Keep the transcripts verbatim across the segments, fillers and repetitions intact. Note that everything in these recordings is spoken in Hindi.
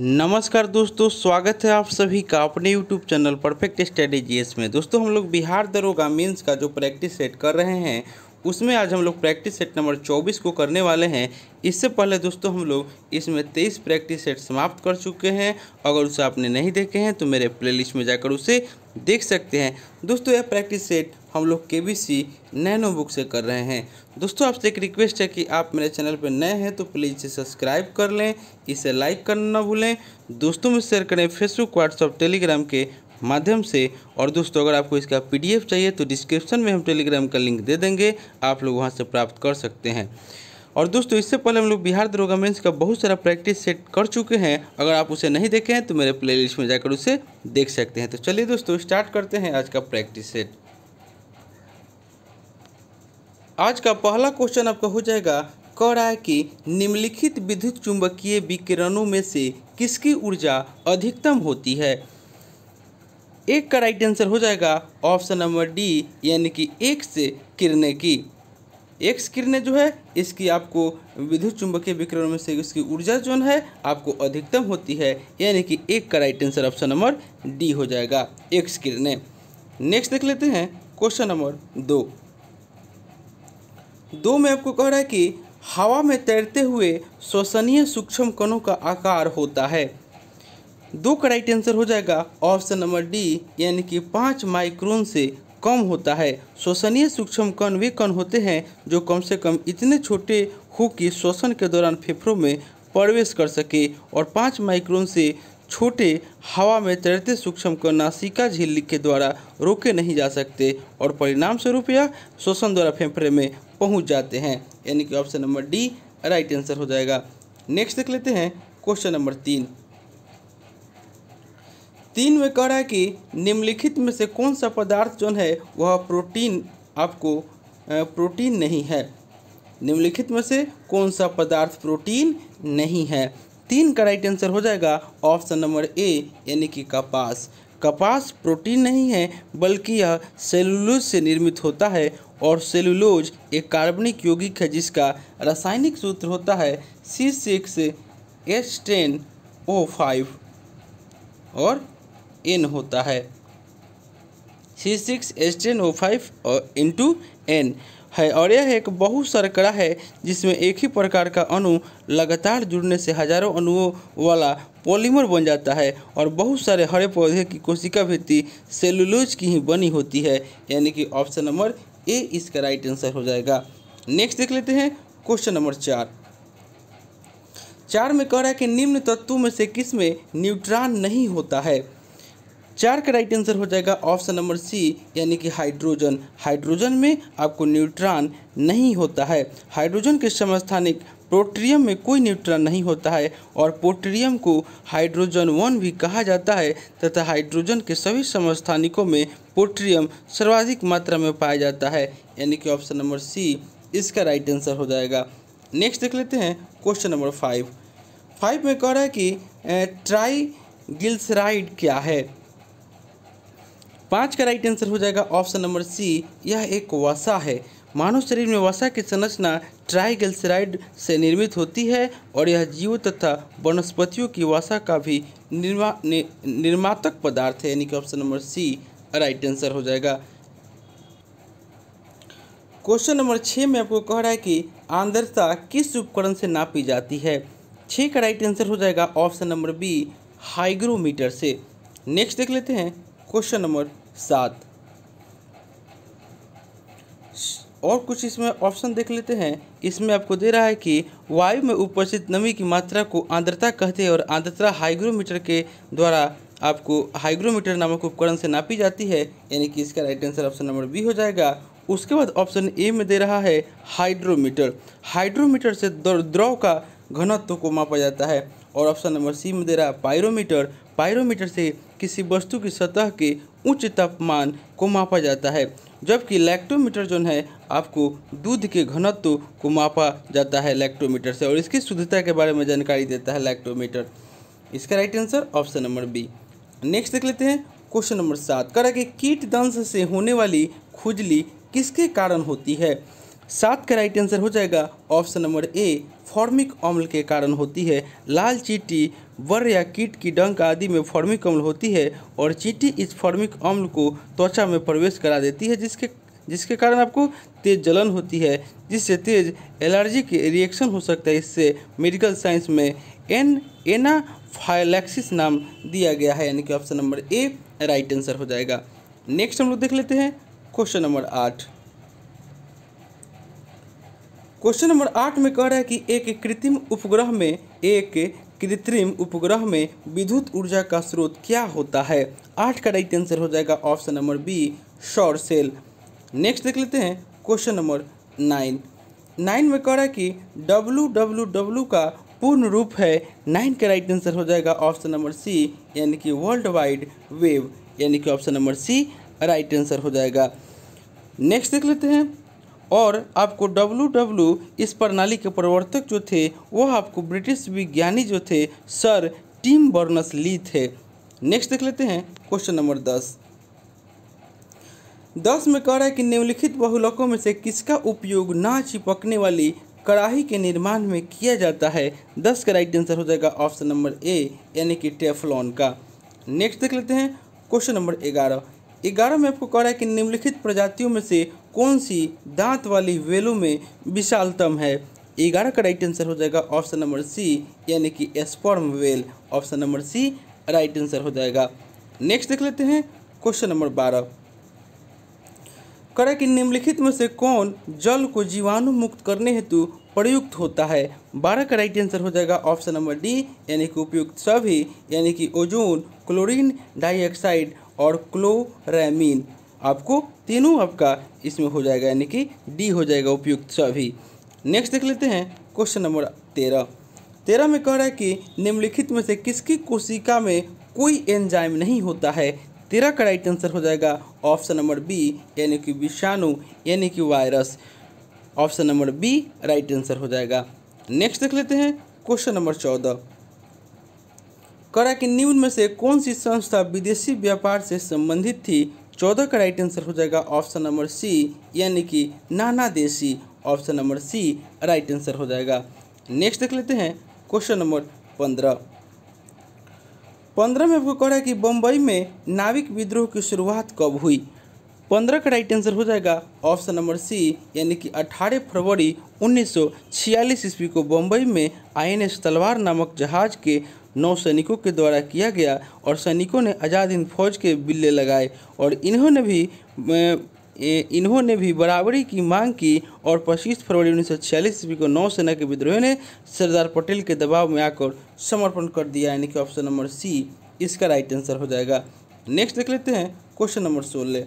नमस्कार दोस्तों, स्वागत है आप सभी का अपने YouTube चैनल परफेक्ट स्ट्रेटेजी में। दोस्तों, हम लोग बिहार दरोगा मेंस का जो प्रैक्टिस सेट कर रहे हैं उसमें आज हम लोग प्रैक्टिस सेट नंबर चौबीस को करने वाले हैं। इससे पहले दोस्तों हम लोग इसमें तेईस प्रैक्टिस सेट समाप्त कर चुके हैं। अगर उसे आपने नहीं देखे हैं तो मेरे प्लेलिस्ट में जाकर उसे देख सकते हैं। दोस्तों, यह प्रैक्टिस सेट हम लोग के बी सी नैनोबुक से कर रहे हैं। दोस्तों, आपसे एक रिक्वेस्ट है कि आप मेरे चैनल पर नए हैं तो प्लीज़ इसे सब्सक्राइब कर लें, इसे लाइक करना ना भूलें, दोस्तों में शेयर करें फेसबुक, व्हाट्सअप, टेलीग्राम के माध्यम से। और दोस्तों, अगर आपको इसका पीडीएफ चाहिए तो डिस्क्रिप्शन में हम टेलीग्राम का लिंक दे देंगे, आप लोग वहां से प्राप्त कर सकते हैं। और दोस्तों, इससे पहले हम लोग बिहार दरोगा मेंस का बहुत सारा प्रैक्टिस सेट कर चुके हैं। अगर आप उसे नहीं देखे हैं तो मेरे प्लेलिस्ट में जाकर उसे देख सकते हैं। तो चलिए दोस्तों, स्टार्ट करते हैं आज का प्रैक्टिस सेट। आज का पहला क्वेश्चन आपका हो जाएगा कह रहा है कि निम्नलिखित विद्युत चुंबकीय विकिरणों में से किसकी ऊर्जा अधिकतम होती है। एक का राइट आंसर हो जाएगा ऑप्शन नंबर डी, यानी कि एक्स किरणें की। एक्स किरणें जो है इसकी आपको विद्युत चुंबकीय विकिरण में से इसकी ऊर्जा जो है आपको अधिकतम होती है, यानी कि एक का right answer option number D हो जाएगा, एक्स किरणें। नेक्स्ट देख लेते हैं क्वेश्चन नंबर दो। दो में आपको कह रहा है कि हवा में तैरते हुए श्वसनीय सूक्ष्म कणों का आकार होता है। दो का राइट आंसर हो जाएगा ऑप्शन नंबर डी, यानी कि पाँच माइक्रोन से कम होता है। श्वसनीय सूक्ष्म कण वे कण होते हैं जो कम से कम इतने छोटे हो कि श्वसन के दौरान फेफड़ों में प्रवेश कर सके, और पाँच माइक्रोन से छोटे हवा में तैरते सूक्ष्म कण नासिका झिल्ली के द्वारा रोके नहीं जा सकते और परिणाम स्वरूप यह श्वसन द्वारा फेफड़े में पहुँच जाते हैं, यानी कि option number D right answer हो जाएगा। नेक्स्ट देख लेते हैं क्वेश्चन नंबर तीन। तीन में कह रहा है कि निम्नलिखित में से कौन सा पदार्थ जो है वह प्रोटीन आपको प्रोटीन नहीं है। निम्नलिखित में से कौन सा पदार्थ प्रोटीन नहीं है। तीन का राइट आंसर हो जाएगा ऑप्शन नंबर ए, यानी कि कपास। कपास प्रोटीन नहीं है बल्कि यह सेलुलोज से निर्मित होता है, और सेलुलोज एक कार्बनिक यौगिक है जिसका रासायनिक सूत्र होता है C six H ten O five और N होता है। C six H ten O five और इंटू एन है, और यह एक बहुशर्करा है जिसमें एक ही प्रकार का अणु लगातार जुड़ने से हजारों अणुओं वाला पॉलीमर बन जाता है, और बहुत सारे हरे पौधे की कोशिका भित्ति सेलुलोज की ही बनी होती है, यानी कि ऑप्शन नंबर ए इसका राइट आंसर हो जाएगा। नेक्स्ट देख लेते हैं क्वेश्चन नंबर चार। चार में कह रहा है कि निम्न तत्वों में से किस में न्यूट्रॉन नहीं होता है। चार का राइट आंसर हो जाएगा ऑप्शन नंबर सी, यानी कि हाइड्रोजन। हाइड्रोजन में आपको न्यूट्रॉन नहीं होता है। हाइड्रोजन के समस्थानिक प्रोटियम में कोई न्यूट्रॉन नहीं होता है, और प्रोटियम को हाइड्रोजन वन भी कहा जाता है, तथा हाइड्रोजन के सभी समस्थानिकों में प्रोटियम सर्वाधिक मात्रा में पाया जाता है, यानी कि ऑप्शन नंबर सी इसका राइट आंसर हो जाएगा। नेक्स्ट देख लेते हैं क्वेश्चन नंबर फाइव। फाइव में कह रहा है कि ट्राइग्लिसराइड क्या है। पाँच का राइट आंसर हो जाएगा ऑप्शन नंबर सी, यह एक वसा है। मानव शरीर में वसा की संरचना ट्राइग्लिसराइड से निर्मित होती है, और यह जीव तथा वनस्पतियों की वसा का भी निर्मा नि, निर्मातक पदार्थ है, यानी कि option number C right answer हो जाएगा। क्वेश्चन नंबर छः में आपको कह रहा है कि आंद्रता किस उपकरण से नापी जाती है। छः का राइट आंसर हो जाएगा ऑप्शन नंबर बी, हाइग्रोमीटर से। नेक्स्ट देख लेते हैं क्वेश्चन नंबर सात, और कुछ इसमें ऑप्शन देख लेते हैं। इसमें आपको दे रहा है कि वायु में उपस्थित नमी की मात्रा को आंद्रता कहते हैं, और आंद्रता हाइग्रोमीटर के द्वारा आपको हाइग्रोमीटर नामक उपकरण से नापी जाती है, यानी कि इसका right answer option number B हो जाएगा। उसके बाद ऑप्शन ए में दे रहा है हाइड्रोमीटर। हाइड्रोमीटर से द्रव का घनत्व को मापा जाता है, और ऑप्शन नंबर सी में दे रहा है पायरोमीटर। पायरोमीटर से किसी वस्तु की सतह के उच्च तापमान को मापा जाता है, जबकि लैक्टोमीटर जो है आपको दूध के घनत्व को मापा जाता है लैक्टोमीटर से, और इसकी शुद्धता के बारे में जानकारी देता है लैक्टोमीटर। इसका right answer option number B. Next देख लेते हैं क्वेश्चन नंबर सात। कह रहा है कि कीट दंश से होने वाली खुजली किसके कारण होती है। सात का राइट आंसर हो जाएगा ऑप्शन नंबर ए, फॉर्मिक अम्ल के कारण होती है। लाल चींटी वर या कीट की डंक आदि में फॉर्मिक अम्ल होती है और चींटी इस फॉर्मिक अम्ल को त्वचा में प्रवेश करा देती है, जिसके जिसके कारण आपको तेज जलन होती है, जिससे तेज एलर्जी के रिएक्शन हो सकता है। इससे मेडिकल साइंस में एन एनाफाइलैक्सिस नाम दिया गया है, यानी कि option number A right answer हो जाएगा। नेक्स्ट हम लोग देख लेते हैं क्वेश्चन नंबर आठ। क्वेश्चन नंबर आठ में कह रहा है कि एक कृत्रिम उपग्रह में एक कृत्रिम उपग्रह में विद्युत ऊर्जा का स्रोत क्या होता है। आठ का राइट आंसर हो जाएगा ऑप्शन नंबर बी सौर सेल। नेक्स्ट देख लेते हैं क्वेश्चन नंबर नाइन। नाइन में कह रहा है कि डब्लू डब्लू डब्लू का पूर्ण रूप है। नाइन का राइट आंसर हो जाएगा ऑप्शन नंबर सी, यानी कि वर्ल्ड वाइड वेब, यानी कि option number C right answer हो जाएगा। नेक्स्ट देख लेते हैं और आपको डब्लू डब्लू इस प्रणाली के प्रवर्तक जो थे वह आपको ब्रिटिश विज्ञानी जो थे सर टिम बर्नर्स ली थे। नेक्स्ट देख लेते हैं क्वेश्चन नंबर दस। दस में कह रहा है कि निम्नलिखित बहुलकों में से किसका उपयोग ना चिपकने वाली कड़ाही के निर्माण में किया जाता है। दस का राइट आंसर हो जाएगा ऑप्शन नंबर ए, यानी कि टेफ्लॉन का। नेक्स्ट देख लेते हैं क्वेश्चन नंबर ग्यारह। ग्यारह में आपको कह रहा है कि निम्नलिखित प्रजातियों में से कौन सी दांत वाली व्हेलों में विशालतम है। ग्यारह का राइट आंसर हो जाएगा ऑप्शन नंबर सी, यानी कि sperm whale. Option number C right answer हो जाएगा। नेक्स्ट देख लेते हैं क्वेश्चन नंबर बारह। कह रहा है कि निम्नलिखित में से कौन जल को जीवाणु मुक्त करने हेतु प्रयुक्त होता है। बारह का राइट आंसर हो जाएगा ऑप्शन नंबर डी, यानी कि उपयुक्त सभी, यानी कि ओजोन, क्लोरीन डाइऑक्साइड और क्लोरामीन। आपको तीनों आपका इसमें हो जाएगा, यानी कि डी हो जाएगा उपयुक्त सभी। नेक्स्ट देख लेते हैं क्वेश्चन नंबर तेरह। तेरह में कह रहा है कि निम्नलिखित में से किसकी कोशिका में कोई एंजाइम नहीं होता है। तेरह का राइट आंसर हो जाएगा ऑप्शन नंबर बी, यानी कि विषाणु, यानी कि virus. Option number B right answer हो जाएगा। नेक्स्ट देख लेते हैं क्वेश्चन नंबर चौदह। कह रहा है कि निम्न में से कौन सी संस्था विदेशी व्यापार से संबंधित थी। चौदह का राइट आंसर हो जाएगा ऑप्शन नंबर सी, यानी कि नाना देशी। Option number C right answer हो जाएगा। नेक्स्ट देख लेते हैं क्वेश्चन नंबर पंद्रह। पंद्रह में आपको कह रहा है कि बम्बई में नाविक विद्रोह की शुरुआत कब हुई। पंद्रह का राइट आंसर हो जाएगा ऑप्शन नंबर सी, यानी कि अठारह फरवरी उन्नीस सौ छियालीस ईस्वी को बम्बई में आईएनएस तलवार नामक जहाज के नौ सैनिकों के द्वारा किया गया और सैनिकों ने आज़ाद हिंद फौज के बिल्ले लगाए और इन्होंने भी इन्होंने भी बराबरी की मांग की और पच्चीस फरवरी उन्नीस सौ छियालीस ईस्वी को नौसेना के विद्रोहियों ने सरदार पटेल के दबाव में आकर समर्पण कर दिया, यानी कि ऑप्शन नंबर सी इसका राइट आंसर हो जाएगा। नेक्स्ट देख लेते हैं क्वेश्चन नंबर सोलह।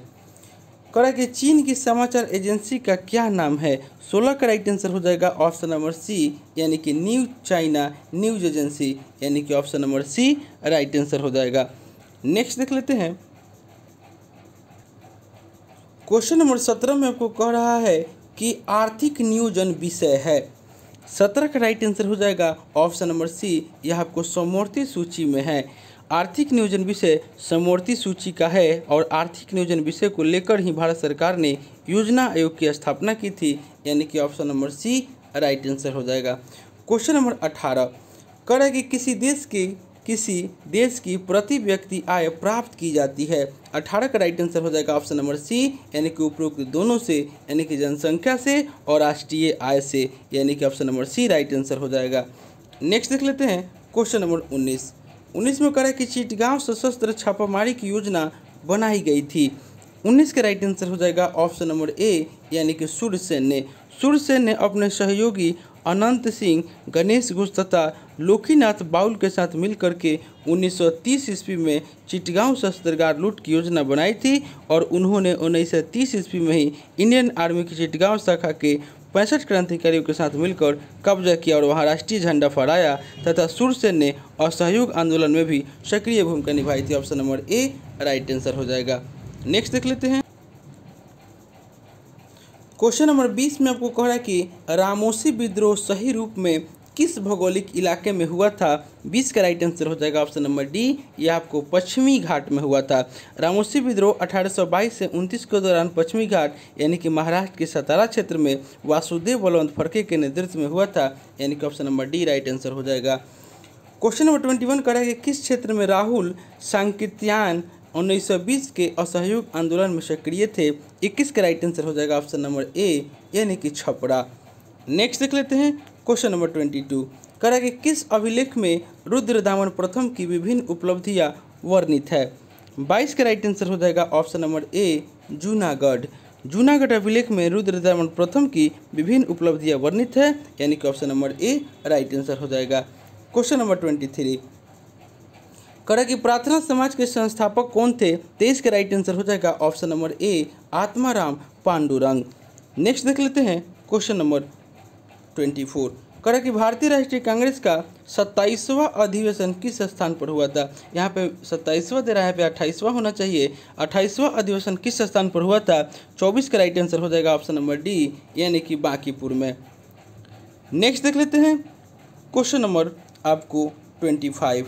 कह रहा है कि चीन की समाचार एजेंसी का क्या नाम है। सोलह का राइट आंसर हो जाएगा ऑप्शन नंबर सी, यानी कि न्यूज चाइना न्यूज एजेंसी, यानी कि option number C right answer हो जाएगा। नेक्स्ट देख लेते हैं क्वेश्चन नंबर सत्रह में आपको कह रहा है कि आर्थिक नियोजन विषय है। सत्रह का राइट आंसर हो जाएगा ऑप्शन नंबर सी, यह आपको समवर्ती सूची में है। आर्थिक नियोजन विषय समवर्ती सूची का है और आर्थिक नियोजन विषय को लेकर ही भारत सरकार ने योजना आयोग की स्थापना की थी, यानी कि option number C right answer हो जाएगा। क्वेश्चन नंबर अठारह कह रहा है कि किसी देश की किसी देश की प्रति व्यक्ति आय प्राप्त की जाती है। अठारह का राइट आंसर हो जाएगा ऑप्शन नंबर सी, यानी कि उपरोक्त दोनों से, यानी कि जनसंख्या से और राष्ट्रीय आय से, यानी कि option number C right answer हो जाएगा। नेक्स्ट देख लेते हैं क्वेश्चन नंबर उन्नीस। उन्नीस में कह रहा है कि चिटगांव सशस्त्र छापामारी की योजना बनाई गई थी। उन्नीस का राइट आंसर हो जाएगा ऑप्शन नंबर ए, यानी कि सूर्य सेन ने। सूर्य सेन ने अपने सहयोगी अनंत सिंह, गणेश घोष तथा लोकीनाथ बाउल के साथ मिलकर के उन्नीस सौ तीस ईस्वी में चिटगांव शस्त्रागार लूट की योजना बनाई थी और उन्होंने उन्नीस सौ तीस ईस्वी में ही इंडियन आर्मी की चिटगांव शाखा के पैंसठ क्रांतिकारियों के साथ मिलकर कब्जा किया और वहां राष्ट्रीय झंडा फहराया तथा सूरसेन ने असहयोग आंदोलन में भी सक्रिय भूमिका निभाई थी। Option number A right answer हो जाएगा। नेक्स्ट देख लेते हैं क्वेश्चन नंबर बीस में आपको कह रहा है कि रामोसी विद्रोह सही रूप में किस भौगोलिक इलाके में हुआ था। बीस का राइट आंसर हो जाएगा ऑप्शन नंबर डी, यह आपको पश्चिमी घाट में हुआ था। रामोसी विद्रोह अठारह सौ बाईस से उनतीस के दौरान पश्चिमी घाट, यानी कि महाराष्ट्र के सतारा क्षेत्र में वासुदेव बलवंत फड़के के नेतृत्व में हुआ था, यानी कि option number D right answer हो जाएगा। क्वेश्चन नंबर ट्वेंटी वन करेगा किस क्षेत्र में राहुल सांकेत्यान उन्नीस सौ बीस के असहयोग आंदोलन में सक्रिय थे। इक्कीस का राइट आंसर हो जाएगा ऑप्शन नंबर ए यानी कि छपरा। नेक्स्ट देख लेते हैं क्वेश्चन नंबर ट्वेंटी टू करेगा कि किस अभिलेख में रुद्रदामन प्रथम की विभिन्न उपलब्धियां वर्णित है। बाईस का राइट आंसर हो जाएगा option number A Junagadh. Junagadh अभिलेख में रुद्रदामन प्रथम की विभिन्न उपलब्धियां वर्णित है यानी कि option number A right answer हो जाएगा। क्वेश्चन नंबर ट्वेंटी थ्री करा कि प्रार्थना समाज के संस्थापक कौन थे। तेईस का राइट आंसर हो जाएगा option number A Atmaram Pandurang. Next देख लेते हैं क्वेश्चन नंबर ट्वेंटी फोर करा कि भारतीय राष्ट्रीय कांग्रेस का सत्ताईसवां अधिवेशन किस स्थान पर हुआ था। यहाँ पे सत्ताईसवां दे रहा है, यहाँ पे अट्ठाईसवां होना चाहिए। अट्ठाईसवां अधिवेशन किस स्थान पर हुआ था। चौबीस का राइट आंसर हो जाएगा ऑप्शन नंबर डी यानी कि बांकीपुर में। नेक्स्ट देख लेते हैं क्वेश्चन नंबर आपको twenty five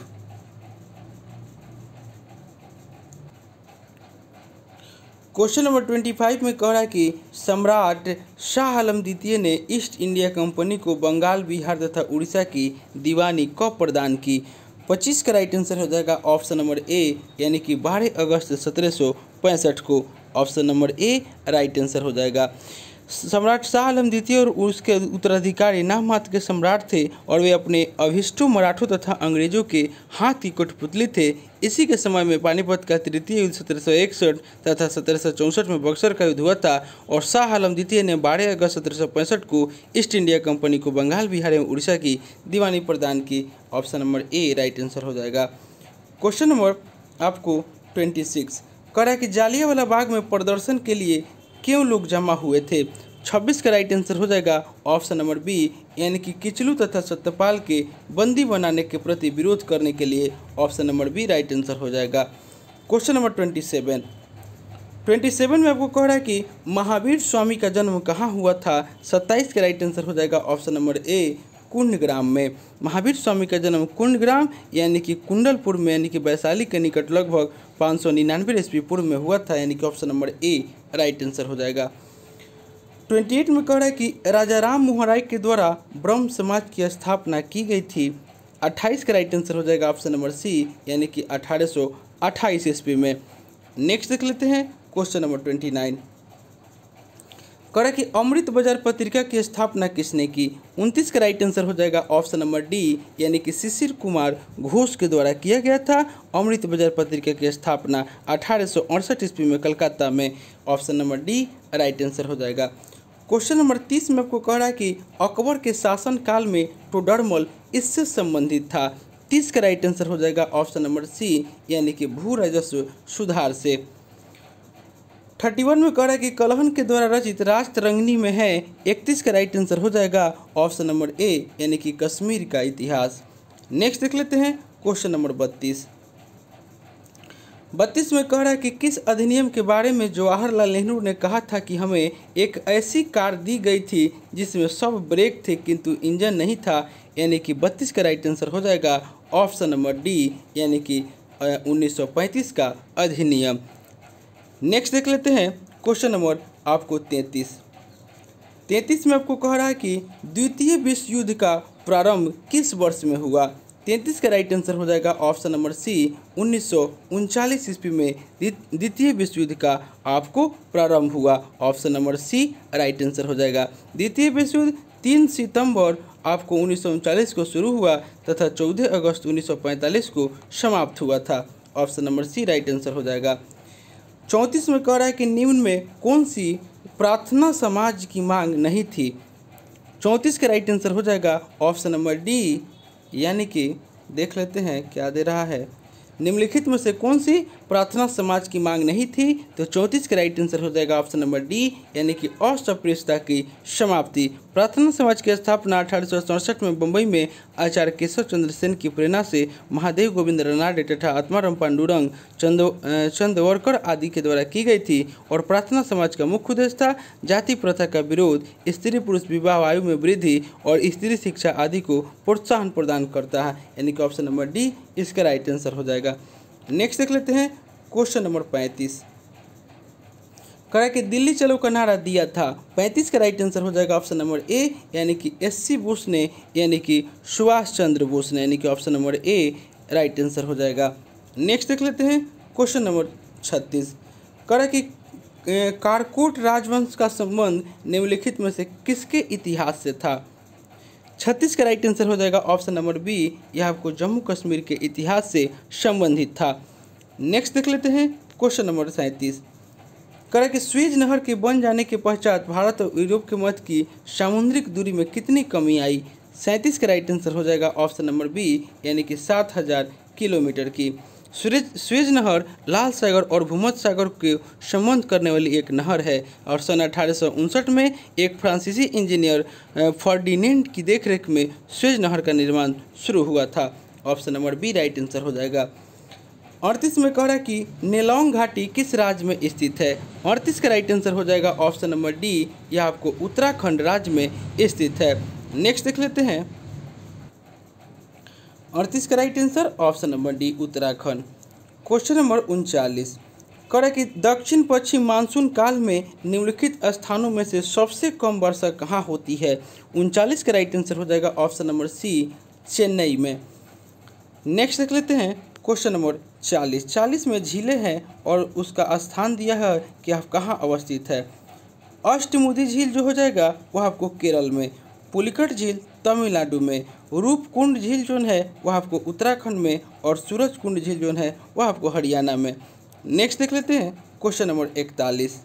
question number twenty five में कह रहा है कि सम्राट शाह आलम द्वितीय ने ईस्ट इंडिया कंपनी को बंगाल, बिहार तथा उड़ीसा की दीवानी कब प्रदान की। पच्चीस का राइट आंसर हो जाएगा ऑप्शन नंबर ए यानी कि बारह अगस्त सत्रह सौ पैंसठ को। Option number A right answer हो जाएगा। सम्राट शाह आलम द्वितीय और उसके उत्तराधिकारी नाम मात्र के सम्राट थे और वे अपने अभिष्टों मराठों तथा अंग्रेजों के हाथ की कठपुतली थे। इसी के समय में पानीपत का तृतीय युद्ध सत्रह सौ इकसठ तथा सत्रह सौ चौंसठ में बक्सर का युद्ध हुआ था और शाह आलम द्वितीय ने बारह अगस्त सत्रह सौ पैंसठ को ईस्ट इंडिया कंपनी को बंगाल, बिहार एवं उड़ीसा की दीवानी प्रदान की। Option number A right answer हो जाएगा। क्वेश्चन नंबर आपको ट्वेंटी सिक्स करा कि जालियावाला बाग में प्रदर्शन के लिए क्यों लोग जमा हुए थे। छब्बीस का राइट आंसर हो जाएगा ऑप्शन नंबर बी यानी कि किचलू तथा सत्यपाल के बंदी बनाने के प्रति विरोध करने के लिए। Option number B right answer हो जाएगा। Question number twenty seven twenty seven में आपको कह रहा है कि महावीर स्वामी का जन्म कहाँ हुआ था। सत्ताईस का राइट आंसर हो जाएगा ऑप्शन नंबर ए कुंडग्राम में। महावीर स्वामी का जन्म कुंडग्राम यानी कि कुंडलपुर में यानी कि वैशाली के निकट लगभग पाँच सौ निन्यानवे ईस्वी पूर्व में हुआ था यानी कि option number A right answer हो जाएगा। अट्ठाईस में कह रहा है कि राजा राम मोहन राय के द्वारा ब्रह्म समाज की स्थापना की गई थी। अट्ठाईस का राइट आंसर हो जाएगा ऑप्शन नंबर सी यानी कि अठारह सौ अट्ठाईस ईस्वी में। नेक्स्ट देख लेते हैं क्वेश्चन नंबर ट्वेंटी नाइन कह रहा है कि अमृत बाजार पत्रिका की स्थापना किसने की। उनतीस का राइट आंसर हो जाएगा ऑप्शन नंबर डी यानी कि शिशिर कुमार घोष के द्वारा किया गया था। अमृत बाजार पत्रिका की स्थापना अठारह सौ अड़सठ ईस्वी में कलकत्ता में। Option number D right answer हो जाएगा। क्वेश्चन नंबर तीस में आपको कह रहा है कि अकबर के शासनकाल में टोडरमल इससे संबंधित था। तीस का राइट आंसर हो जाएगा ऑप्शन नंबर सी यानी कि भू राजस्व सुधार से। इकतीस में कह रहा है कि कलहन के द्वारा रचित राष्ट्र रंगनी में है। इकतीस का राइट आंसर हो जाएगा ऑप्शन नंबर ए यानी कि कश्मीर का इतिहास। नेक्स्ट देख लेते हैं क्वेश्चन नंबर बत्तीस बत्तीस में कह रहा है कि किस अधिनियम के बारे में जवाहरलाल नेहरू ने कहा था कि हमें एक ऐसी कार दी गई थी जिसमें सब ब्रेक थे किंतु इंजन नहीं था यानी कि बत्तीस का राइट आंसर हो जाएगा ऑप्शन नंबर डी यानी कि उन्नीस सौ पैंतीस का अधिनियम। नेक्स्ट देख लेते हैं क्वेश्चन नंबर आपको तैंतीस तैंतीस में आपको कह रहा है कि द्वितीय विश्व युद्ध का प्रारंभ किस वर्ष में हुआ। तैंतीस का राइट आंसर हो जाएगा ऑप्शन नंबर सी उन्नीस सौ उनचालीस ईस्वी में द्वितीय विश्व युद्ध का आपको प्रारंभ हुआ। Option number C right answer हो जाएगा। द्वितीय विश्व युद्ध तीन सितंबर आपको उन्नीस सौ उनचालीस को शुरू हुआ तथा चौदह अगस्त उन्नीस सौ पैंतालीस को समाप्त हुआ था। Option number C right answer हो जाएगा। चौंतीस में कह रहा है कि निम्न में कौन सी प्रार्थना समाज की मांग नहीं थी। चौंतीस का राइट आंसर हो जाएगा ऑप्शन नंबर डी यानी कि देख लेते हैं क्या दे रहा है निम्नलिखित में से कौन सी प्रार्थना समाज की मांग नहीं थी। तो चौंतीस का राइट आंसर हो जाएगा ऑप्शन नंबर डी यानी कि अस्पृश्यता की समाप्ति। प्रार्थना समाज की स्थापना अठारह सौ सड़सठ में बम्बई में आचार्य केशव चंद्र सेन की प्रेरणा से महादेव गोविंद रनाडे तथा आत्माराम पांडुरंग चंद चंदवरकर आदि के द्वारा की गई थी और प्रार्थना समाज का मुख्य उद्देश्य था जाति प्रथा का विरोध, स्त्री पुरुष विवाह आयु में वृद्धि और स्त्री शिक्षा आदि को प्रोत्साहन प्रदान करता है यानी कि ऑप्शन नंबर डी इसका राइट आंसर हो जाएगा। नेक्स्ट देख लेते हैं क्वेश्चन नंबर पैंतीस करा के दिल्ली चलो का नारा दिया था। पैंतीस का राइट आंसर हो जाएगा ऑप्शन नंबर ए यानी कि एस सी बोस ने यानी कि सुभाष चंद्र बोस ने यानी कि option number A right answer हो जाएगा। नेक्स्ट देख लेते हैं क्वेश्चन नंबर छत्तीस। करा कि कारकोट राजवंश का संबंध निम्नलिखित में से किसके इतिहास से था। छत्तीस का राइट आंसर हो जाएगा ऑप्शन नंबर बी, यह आपको जम्मू कश्मीर के इतिहास से संबंधित था। नेक्स्ट देख लेते हैं क्वेश्चन नंबर सैंतीस। करा कि स्वेज नहर के बन जाने के पश्चात भारत और यूरोप के मध्य की सामुद्रिक दूरी में कितनी कमी आई। सैंतीस का राइट आंसर हो जाएगा ऑप्शन नंबर बी यानी कि सात हज़ार किलोमीटर की। स्वेज नहर लाल सागर और भूमध्य सागर के संबंध करने वाली एक नहर है और सन अठारह सौ उनसठ में एक फ्रांसीसी इंजीनियर फर्डिनेंड की देखरेख में स्वेज नहर का निर्माण शुरू हुआ था। Option number B right answer हो जाएगा। अड़तीस में कह रहा कि नेलौंग घाटी किस राज्य में स्थित है। अड़तीस का राइट आंसर हो जाएगा ऑप्शन नंबर डी, यह आपको उत्तराखंड राज्य में स्थित है। नेक्स्ट देख लेते हैं अड़तीस का right answer option number D Uttarakhand. Question number उनचालीस करा कि दक्षिण पश्चिम मानसून काल में निम्नलिखित स्थानों में से सबसे कम वर्षा कहाँ होती है। उनचालीस का राइट आंसर हो जाएगा ऑप्शन नंबर सी चेन्नई में। नेक्स्ट देख लेते हैं क्वेश्चन नंबर चालीस। चालीस में झीलें हैं और उसका स्थान दिया है कि आप कहाँ अवस्थित है। अष्टमुदी झील जो हो जाएगा वह आपको केरल में, पुलिकट झील तमिलनाडु में, रूपकुंड झील जोन है वह आपको उत्तराखंड में और सूरजकुंड झील जोन है वह आपको हरियाणा में। नेक्स्ट देख लेते हैं क्वेश्चन नंबर इकतालीस।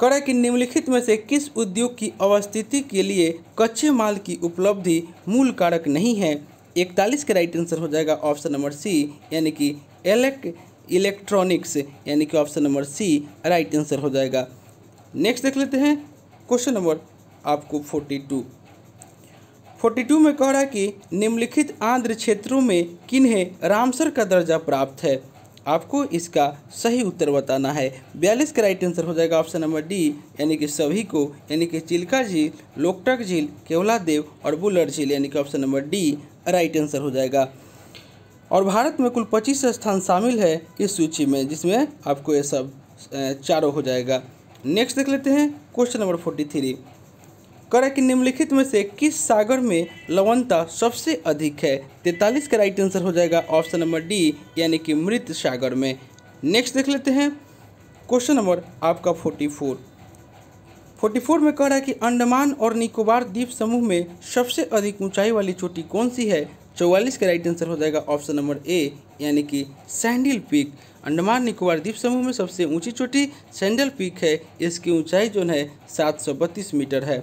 करा कि निम्नलिखित में से किस उद्योग की अवस्थिति के लिए कच्चे माल की उपलब्धि मूल कारक नहीं है। इकतालीस का राइट आंसर हो जाएगा ऑप्शन नंबर सी यानी कि इलेक्ट्रॉनिक्स यानी कि option number C right answer हो जाएगा। नेक्स्ट देख लेते हैं क्वेश्चन नंबर आपको बयालीस। बयालीस में कह रहा है कि निम्नलिखित आंध्र क्षेत्रों में किन्हें रामसर का दर्जा प्राप्त है। आपको इसका सही उत्तर बताना है। बयालीस का राइट आंसर हो जाएगा ऑप्शन नंबर डी यानी कि सभी को यानी कि चिल्का झील, लोकटक झील, केवलादेव और बुलर झील यानी कि option number D right answer हो जाएगा। और भारत में कुल पच्चीस स्थान शामिल है इस सूची में जिसमें आपको ये सब चारों हो जाएगा। नेक्स्ट देख लेते हैं क्वेश्चन नंबर फोर्टी थ्री। करा कि निम्नलिखित में से किस सागर में लवणता सबसे अधिक है। तैंतालीस का राइट आंसर हो जाएगा ऑप्शन नंबर डी यानी कि मृत सागर में। नेक्स्ट देख लेते हैं क्वेश्चन नंबर आपका फोर्टी फोर। फोर्टी फोर में कह रहा है कि अंडमान और निकोबार द्वीप समूह में सबसे अधिक ऊंचाई वाली चोटी कौन सी है। चौवालीस का राइट आंसर हो जाएगा ऑप्शन नंबर ए यानी कि सैंडल पीक। अंडमान निकोबार द्वीप समूह में सबसे ऊंची चोटी सैंडल पीक है, इसकी ऊंचाई जो है सात सौ बत्तीस मीटर है।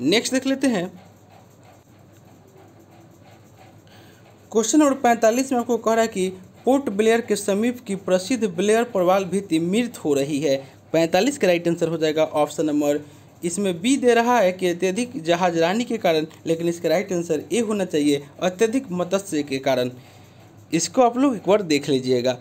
नेक्स्ट देख लेते हैं क्वेश्चन नंबर पैंतालीस में आपको कह रहा है कि पोर्ट ब्लेयर के समीप की प्रसिद्ध ब्लेयर प्रवाल भित्ति मृत हो रही है। पैंतालीस का राइट आंसर हो जाएगा ऑप्शन नंबर, इसमें बी दे रहा है कि अत्यधिक जहाजरानी के कारण, लेकिन इसका राइट आंसर ए होना चाहिए अत्यधिक मत्स्य के कारण। इसको आप लोग एक बार देख लीजिएगा,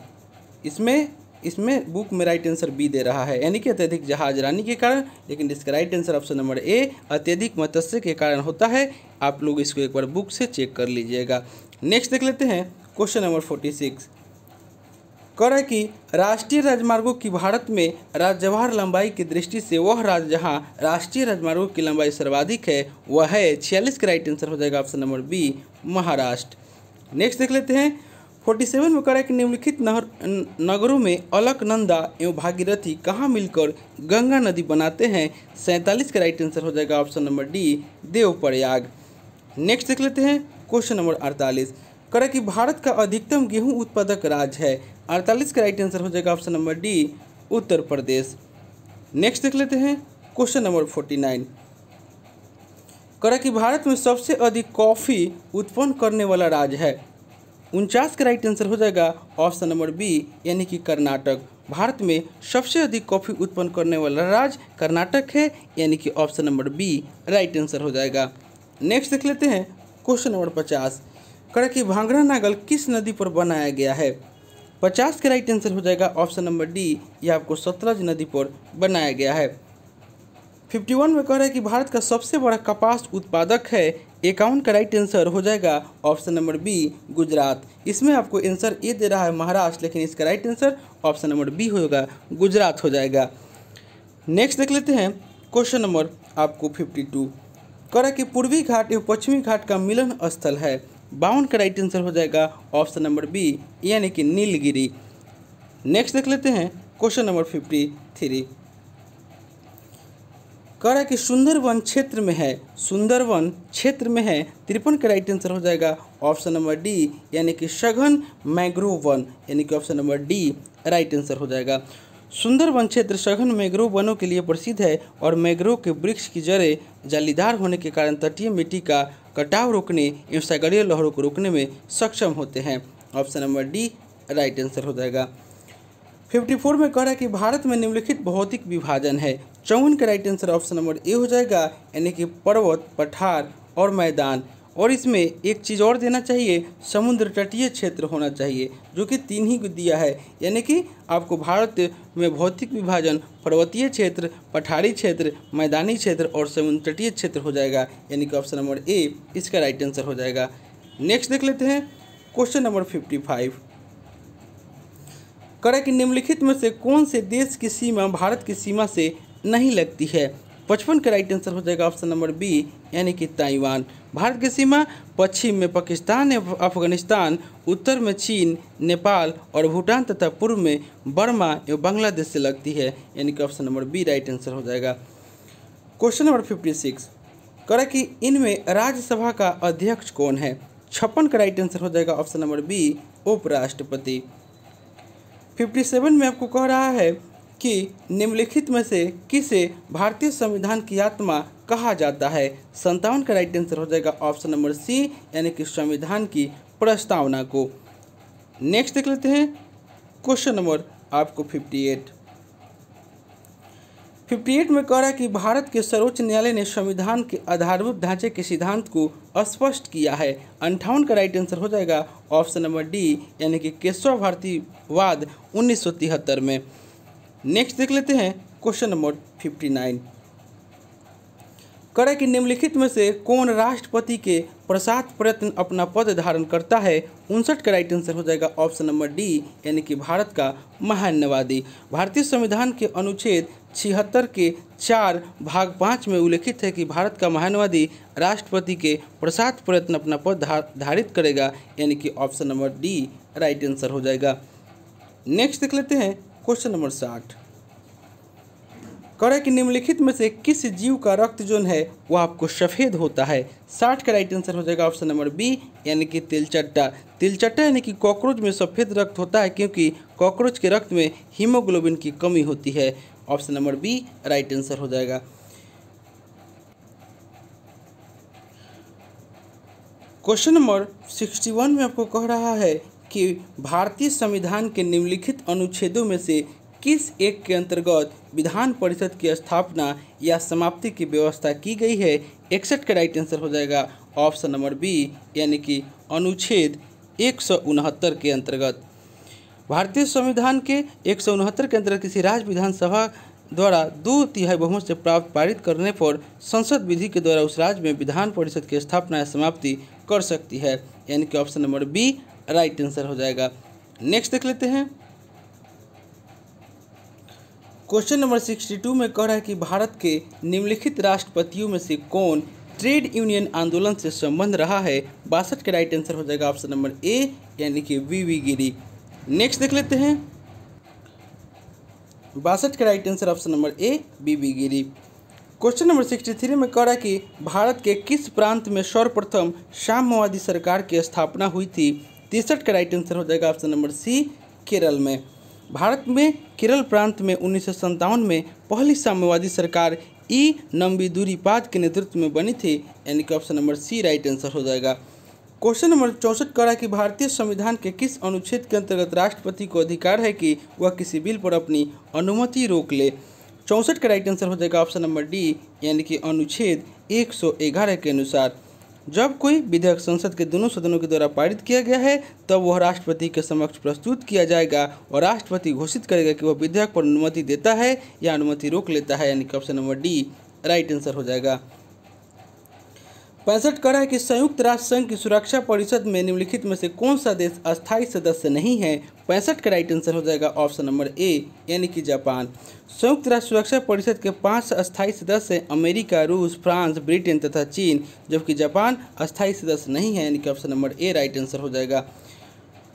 इसमें इसमें बुक में राइट आंसर बी दे रहा है यानी कि अत्यधिक जहाजरानी के कारण, लेकिन इसका right answer option number A अत्यधिक मत्स्य के कारण होता है। आप लोग इसको एक बार बुक से चेक कर लीजिएगा। नेक्स्ट देख लेते हैं क्वेश्चन नंबर फोर्टी सिक्स। कह रहा है कि राष्ट्रीय राजमार्गों की भारत में राजजवाहर लंबाई की दृष्टि से वह राज्य जहाँ राष्ट्रीय राजमार्गों की लंबाई सर्वाधिक है वह है। छियालीस का राइट आंसर हो जाएगा option number B Maharashtra. Next देख लेते हैं फोर्टी सेवन में कह रहा है कि निम्नलिखित नहर नगरों में अलकनंदा एवं भागीरथी कहाँ मिलकर गंगा नदी बनाते हैं। सैंतालीस का राइट आंसर हो जाएगा option number D Devprayag. Next देख लेते हैं क्वेश्चन नंबर अड़तालीस। कह रहा है कि भारत का अधिकतम गेहूं उत्पादक राज्य है। अड़तालीस का राइट आंसर हो जाएगा option number D Uttar Pradesh. Next देख लेते हैं क्वेश्चन नंबर फोर्टी नाइन। कह रहा है कि भारत में सबसे अधिक कॉफ़ी उत्पन्न करने वाला राज्य है। उनचास का राइट आंसर हो जाएगा ऑप्शन नंबर बी यानी कि कर्नाटक। भारत में सबसे अधिक कॉफ़ी उत्पन्न करने वाला राज्य कर्नाटक है यानी कि option number B right answer हो जाएगा। नेक्स्ट देख लेते हैं क्वेश्चन नंबर पचास। कह रहा है कि भांगड़ा नागल किस नदी पर बनाया गया है। पचास का राइट आंसर हो जाएगा ऑप्शन नंबर डी, यह आपको सतलज नदी पर बनाया गया है। इक्यावन में कह रहा है कि भारत का सबसे बड़ा कपास उत्पादक है। अकाउंट का राइट आंसर हो जाएगा ऑप्शन नंबर बी गुजरात। इसमें आपको आंसर ए दे रहा है महाराष्ट्र, लेकिन इसका right answer option number B होगा, गुजरात हो जाएगा। नेक्स्ट देख लेते हैं क्वेश्चन नंबर आपको बावन। करा कि पूर्वी घाट एवं पश्चिमी घाट का मिलन स्थल है। बावन का राइट आंसर हो जाएगा ऑप्शन नंबर बी यानी कि नीलगिरी। नेक्स्ट देख लेते हैं क्वेश्चन नंबर तिरेपन। करा कि सुंदरवन क्षेत्र में है, सुंदरवन क्षेत्र में है। तिरपन का राइट आंसर हो जाएगा ऑप्शन नंबर डी यानी कि सघन मैंग्रोव वन, यानी कि option number D right answer हो जाएगा। सुंदरवन क्षेत्र सघन मैंग्रोव वनों के लिए प्रसिद्ध है और मैंग्रोव के वृक्ष की जड़ें जालीदार होने के कारण तटीय मिट्टी का कटाव रोकने एवं सागरीय लहरों को रोकने में सक्षम होते हैं। Option number D right answer हो जाएगा। चौवन में कह रहा है कि भारत में निम्नलिखित भौतिक विभाजन है। चौवन का right answer option number A हो जाएगा यानी कि पर्वत, पठार और मैदान। और इसमें एक चीज़ और देना चाहिए, समुद्र तटीय क्षेत्र होना चाहिए, जो कि तीन ही दिया है। यानी कि आपको भारत में भौतिक विभाजन पर्वतीय क्षेत्र, पठारी क्षेत्र, मैदानी क्षेत्र और समुद्र तटीय क्षेत्र हो जाएगा, यानी कि ऑप्शन नंबर ए इसका राइट आंसर हो जाएगा। नेक्स्ट देख लेते हैं क्वेश्चन नंबर पचपन। करा कि निम्नलिखित में से कौन से देश की सीमा भारत की सीमा से नहीं लगती है। पचपन का राइट आंसर हो जाएगा ऑप्शन नंबर बी यानी कि ताइवान। भारत की सीमा पश्चिम में पाकिस्तान एवं अफगानिस्तान, उत्तर में चीन, नेपाल और भूटान तथा पूर्व में बर्मा एवं बांग्लादेश से लगती है, यानी कि option number B right answer हो जाएगा। क्वेश्चन नंबर छप्पन करा कि इनमें राज्यसभा का अध्यक्ष कौन है। छप्पन का राइट आंसर हो जाएगा ऑप्शन नंबर बी उपराष्ट्रपति। सत्तावन में आपको कह रहा है कि निम्नलिखित में से किसे भारतीय संविधान की आत्मा कहा जाता है। सत्तावन का राइट आंसर हो जाएगा ऑप्शन नंबर सी यानी कि संविधान की प्रस्तावना को। नेक्स्ट देख लेते हैं क्वेश्चन नंबर आपको अट्ठावन। अट्ठावन में कह रहा है कि भारत के सर्वोच्च न्यायालय ने संविधान के आधारभूत ढांचे के सिद्धांत को स्पष्ट किया है। अंठावन का राइट आंसर हो जाएगा ऑप्शन नंबर डी यानी कि केशव भारतीवाद उन्नीस सौ तिहत्तर में। नेक्स्ट देख लेते हैं क्वेश्चन नंबर उनसठ। करा कि निम्नलिखित में से कौन राष्ट्रपति के प्रसाद प्रयत्न अपना पद धारण करता है। उनसठ का राइट आंसर हो जाएगा ऑप्शन नंबर डी यानी कि भारत का महान्यवादी। भारतीय संविधान के अनुच्छेद छिहत्तर के चार भाग पाँच में उल्लेखित है कि भारत का महान्यवादी राष्ट्रपति के प्रसाद प्रयत्न अपना पद धारित करेगा, यानी कि option number D right answer हो जाएगा। नेक्स्ट देख लेते हैं क्वेश्चन नंबर साठ। करा कि निम्नलिखित में से किस जीव का रक्त जोन है वह आपको सफ़ेद होता है। साठ का राइट आंसर हो जाएगा ऑप्शन नंबर बी यानी कि तिलचट्टा। तिलचट्टा यानी कि कॉकरोच में सफ़ेद रक्त होता है क्योंकि कॉकरोच के रक्त में हीमोग्लोबिन की कमी होती है। Option number B right answer हो जाएगा। क्वेश्चन नंबर इकसठ में आपको कह रहा है कि भारतीय संविधान के निम्नलिखित अनुच्छेदों में से किस एक के अंतर्गत विधान परिषद की स्थापना या समाप्ति की व्यवस्था की गई है। इकसठ का राइट आंसर हो जाएगा ऑप्शन नंबर बी यानी कि अनुच्छेद एक सौ उनहत्तर के अंतर्गत। भारतीय संविधान के एक सौ उनहत्तर के अंतर्गत किसी राज्य विधानसभा द्वारा दो तिहाई बहुमत से प्राप्त पारित करने पर संसद विधि के द्वारा उस राज्य में विधान परिषद की स्थापना या समाप्ति कर सकती है, यानी कि option number B right answer हो जाएगा। नेक्स्ट देख लेते हैं क्वेश्चन नंबर बासठ में कह रहा है कि भारत के निम्नलिखित राष्ट्रपतियों में से कौन ट्रेड यूनियन आंदोलन से संबंध रहा है। बासठ का राइट आंसर हो जाएगा ऑप्शन नंबर ए यानी कि वी वी गिरी। नेक्स्ट देख लेते हैं बासठ का right answer option number A V V Giri. Question number तिरसठ में कह रहा है कि भारत के किस प्रांत में सर्वप्रथम साम्यवादी सरकार की स्थापना हुई थी। तिरसठ का राइट आंसर हो जाएगा ऑप्शन नंबर सी केरल में। भारत में केरल प्रांत में उन्नीस सौ सत्तावन में पहली साम्यवादी सरकार ई नंबिदुरीपाद के नेतृत्व में बनी थी, यानी कि option number C right answer हो जाएगा। क्वेश्चन नंबर चौंसठ कह रहा है कि भारतीय संविधान के किस अनुच्छेद के अंतर्गत राष्ट्रपति को अधिकार है कि वह किसी बिल पर अपनी अनुमति रोक ले। चौंसठ का राइट आंसर हो जाएगा ऑप्शन नंबर डी यानी कि अनुच्छेद एक सौ ग्यारह के अनुसार जब कोई विधेयक संसद के दोनों सदनों के द्वारा पारित किया गया है तब तो वह राष्ट्रपति के समक्ष प्रस्तुत किया जाएगा और राष्ट्रपति घोषित करेगा कि वह विधेयक पर अनुमति देता है या अनुमति रोक लेता है, यानी कि option number D right answer हो जाएगा। पैंसठ कड़ा है कि संयुक्त राष्ट्र संघ की सुरक्षा परिषद में निम्नलिखित में से कौन सा देश अस्थायी सदस्य नहीं है। पैंसठ का राइट आंसर हो जाएगा ऑप्शन नंबर ए यानी कि जापान। संयुक्त राष्ट्र सुरक्षा परिषद के पांच अस्थायी सदस्य अमेरिका, रूस, फ्रांस, ब्रिटेन तथा चीन, जबकि जापान अस्थायी सदस्य नहीं है यानी कि option number A right answer हो जाएगा।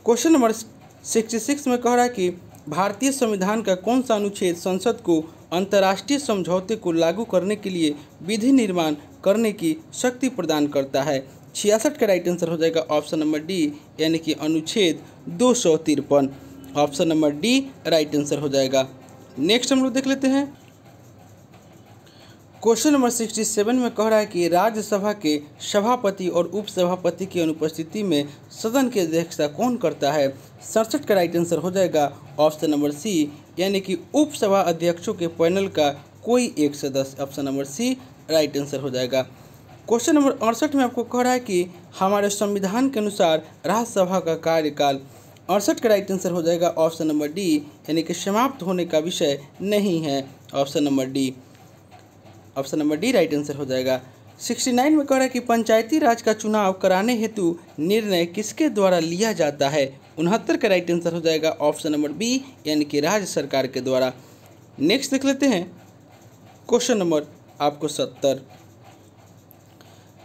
क्वेश्चन नंबर सिक्सटी सिक्स में कह रहा है कि भारतीय संविधान का कौन सा अनुच्छेद संसद को अंतर्राष्ट्रीय समझौते को लागू करने के लिए विधि निर्माण करने की शक्ति प्रदान करता है। छियासठ का राइट आंसर हो जाएगा ऑप्शन नंबर डी यानी कि अनुच्छेद दो सौ तिरपन। Option number D right answer हो जाएगा। नेक्स्ट हम लोग देख लेते हैं क्वेश्चन नंबर सिक्सटी सेवन में कह रहा है कि राज्यसभा के सभापति और उपसभापति की अनुपस्थिति में सदन की अध्यक्षता कौन करता है। सड़सठ का राइट आंसर हो जाएगा ऑप्शन नंबर सी यानी कि उपसभा अध्यक्षों के पैनल का कोई एक सदस्य। Option number C right answer हो जाएगा। क्वेश्चन नंबर अड़सठ में आपको कह रहा है कि हमारे संविधान के अनुसार राज्यसभा का कार्यकाल। अड़सठ का राइट आंसर हो जाएगा ऑप्शन नंबर डी यानी कि समाप्त होने का विषय नहीं है। Option number D option number D right answer हो जाएगा। उनहत्तर में कह रहा है कि पंचायती राज का चुनाव कराने हेतु निर्णय किसके द्वारा लिया जाता है। उनहत्तर का राइट आंसर हो जाएगा ऑप्शन नंबर बी यानी कि राज्य सरकार के द्वारा। नेक्स्ट देख लेते हैं क्वेश्चन नंबर आपको सत्तर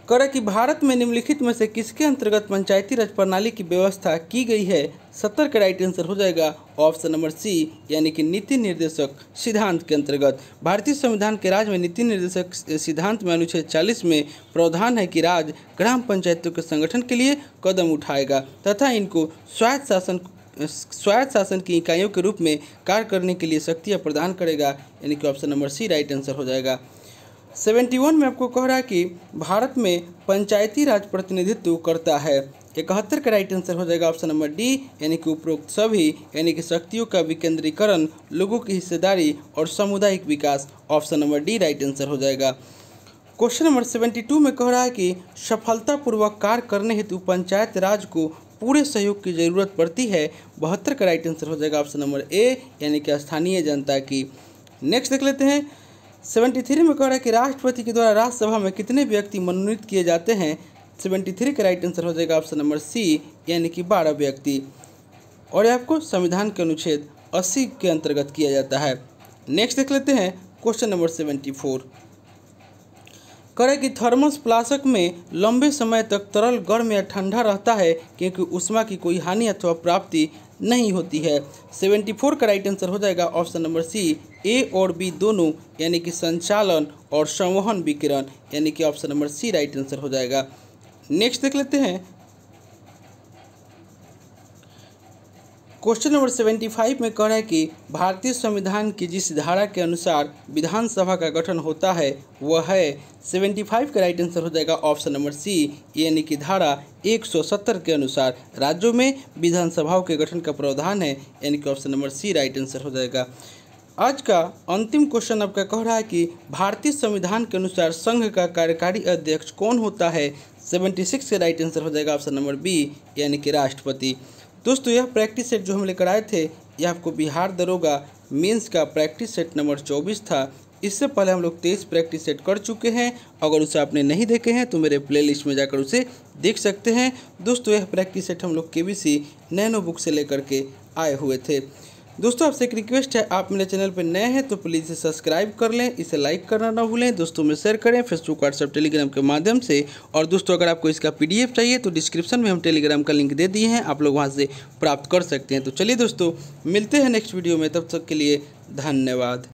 कह रहा है कि भारत में निम्नलिखित में से किसके अंतर्गत पंचायती राज प्रणाली की व्यवस्था की गई है। सत्तर का राइट आंसर हो जाएगा ऑप्शन नंबर सी यानी कि नीति निर्देशक सिद्धांत के अंतर्गत। भारतीय संविधान के राज्य में नीति निर्देशक सिद्धांत में अनुच्छेद चालीस में प्रावधान है कि राज्य ग्राम पंचायतों के संगठन के लिए कदम उठाएगा तथा इनको स्वायत्त शासन स्वायत्त शासन की इकाइयों के रूप में कार्य करने के लिए शक्तियाँ प्रदान करेगा यानी कि option number C right answer हो जाएगा। इकहत्तर में आपको कह रहा है कि भारत में पंचायती राज प्रतिनिधित्व करता है। इकहत्तर का राइट आंसर हो जाएगा ऑप्शन नंबर डी यानी कि उपरोक्त सभी यानी कि शक्तियों का विकेंद्रीकरण, लोगों की हिस्सेदारी और सामुदायिक विकास। Option number D right answer हो जाएगा। क्वेश्चन नंबर बहत्तर में कह रहा है कि सफलतापूर्वक कार्य करने हेतु पंचायत राज को पूरे सहयोग की जरूरत पड़ती है। बहत्तर का राइट आंसर हो जाएगा ऑप्शन नंबर ए यानी कि स्थानीय जनता की। नेक्स्ट देख लेते हैं तिहत्तर में कह रहा है कि राष्ट्रपति के द्वारा राज्यसभा में कितने व्यक्ति मनोनीत किए जाते हैं। तिहत्तर का राइट आंसर हो जाएगा ऑप्शन नंबर सी यानी कि बारह व्यक्ति और यह आपको संविधान के अनुच्छेद अस्सी के अंतर्गत किया जाता है। नेक्स्ट देख लेते हैं क्वेश्चन नंबर चौहत्तर कह रहा है कि थर्मोप्लास्क में लंबे समय तक तरल गर्म या ठंडा रहता है क्योंकि ऊष्मा की कोई हानि अथवा प्राप्ति नहीं होती है। चौहत्तर का राइट आंसर हो जाएगा ऑप्शन नंबर सी ए और बी दोनों यानी कि संचालन और संवहन विकिरण यानी कि option number C right answer हो जाएगा। नेक्स्ट देख लेते हैं क्वेश्चन नंबर पचहत्तर में कह रहा है कि भारतीय संविधान की जिस धारा के अनुसार विधानसभा का गठन होता है वह है। पचहत्तर का राइट आंसर हो जाएगा ऑप्शन नंबर सी यानी कि धारा एक सौ सत्तर के अनुसार राज्यों में विधानसभाओं के गठन का प्रावधान है यानी कि option number C right answer हो जाएगा। आज का अंतिम क्वेश्चन आपका कह रहा है कि भारतीय संविधान के अनुसार संघ का कार्यकारी अध्यक्ष कौन होता है। छिहत्तर का राइट आंसर हो जाएगा ऑप्शन नंबर बी यानी कि राष्ट्रपति। दोस्तों यह प्रैक्टिस सेट जो हम लेकर आए थे यह आपको बिहार दरोगा मेंस का प्रैक्टिस सेट नंबर चौबीस था। इससे पहले हम लोग तेईस प्रैक्टिस सेट कर चुके हैं। अगर उसे आपने नहीं देखे हैं तो मेरे प्लेलिस्ट में जाकर उसे देख सकते हैं। दोस्तों यह प्रैक्टिस सेट हम लोग के बी सी नैनो बुक से लेकर के आए हुए थे। दोस्तों आपसे एक रिक्वेस्ट है, आप मेरे चैनल पर नए हैं तो प्लीज़ इसे सब्सक्राइब कर लें, इसे लाइक करना ना भूलें, दोस्तों में शेयर करें फेसबुक, व्हाट्सएप, टेलीग्राम के माध्यम से। और दोस्तों अगर आपको इसका पीडीएफ चाहिए तो डिस्क्रिप्शन में हम टेलीग्राम का लिंक दे दिए हैं, आप लोग वहां से प्राप्त कर सकते हैं। तो चलिए दोस्तों मिलते हैं नेक्स्ट वीडियो में, तब तक के लिए धन्यवाद।